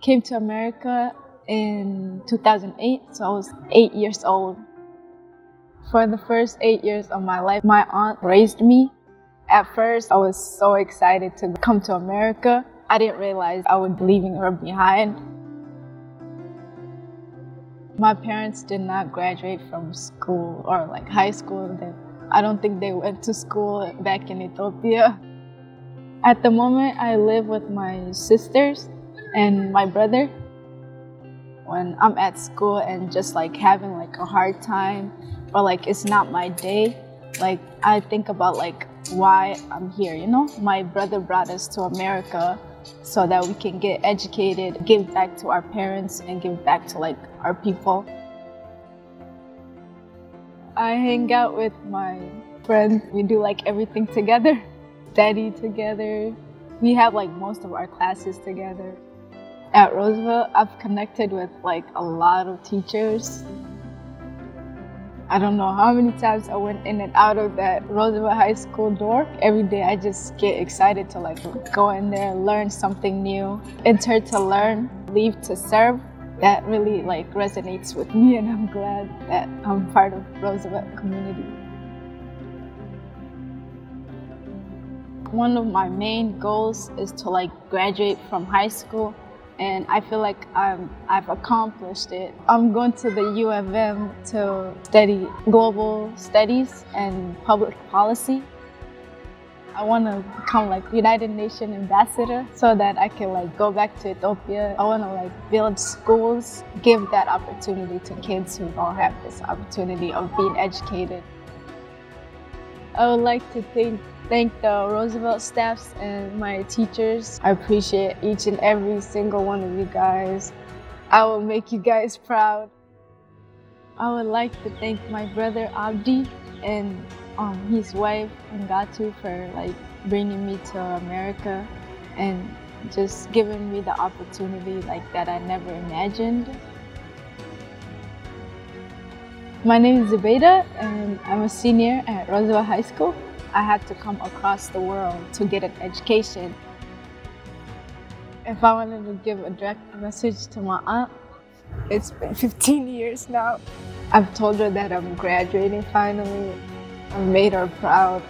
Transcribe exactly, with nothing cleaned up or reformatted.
came to America in two thousand eight, so I was eight years old. For the first eight years of my life, my aunt raised me. At first, I was so excited to come to America. I didn't realize I would be leaving her behind. My parents did not graduate from school or like high school. I don't think they went to school back in Ethiopia. At the moment, I live with my sisters and my brother. When I'm at school and just like having like a hard time or like it's not my day, like I think about like why I'm here, you know? My brother brought us to America so that we can get educated, give back to our parents, and give back to like our people. I hang out with my friends. We do like everything together, study together. We have like most of our classes together. At Roosevelt, I've connected with like a lot of teachers. I don't know how many times I went in and out of that Roosevelt High School door. Every day I just get excited to like go in there, learn something new, enter to learn, leave to serve. That really like resonates with me, and I'm glad that I'm part of Roosevelt community. One of my main goals is to like graduate from high school, and I feel like I'm, I've accomplished it. I'm going to the U of M to study global studies and public policy. I want to become like United Nations ambassador so that I can like go back to Ethiopia. I want to like build schools, give that opportunity to kids who don't have this opportunity of being educated. I would like to thank, thank the Roosevelt staffs and my teachers. I appreciate each and every single one of you guys. I will make you guys proud. I would like to thank my brother Abdi and um, his wife Ngatu for like bringing me to America and just giving me the opportunity like that I never imagined. My name is Zubeda, and I'm a senior at Roosevelt High School. I had to come across the world to get an education. If I wanted to give a direct message to my aunt, it's been fifteen years now. I've told her that I'm graduating finally. I've made her proud.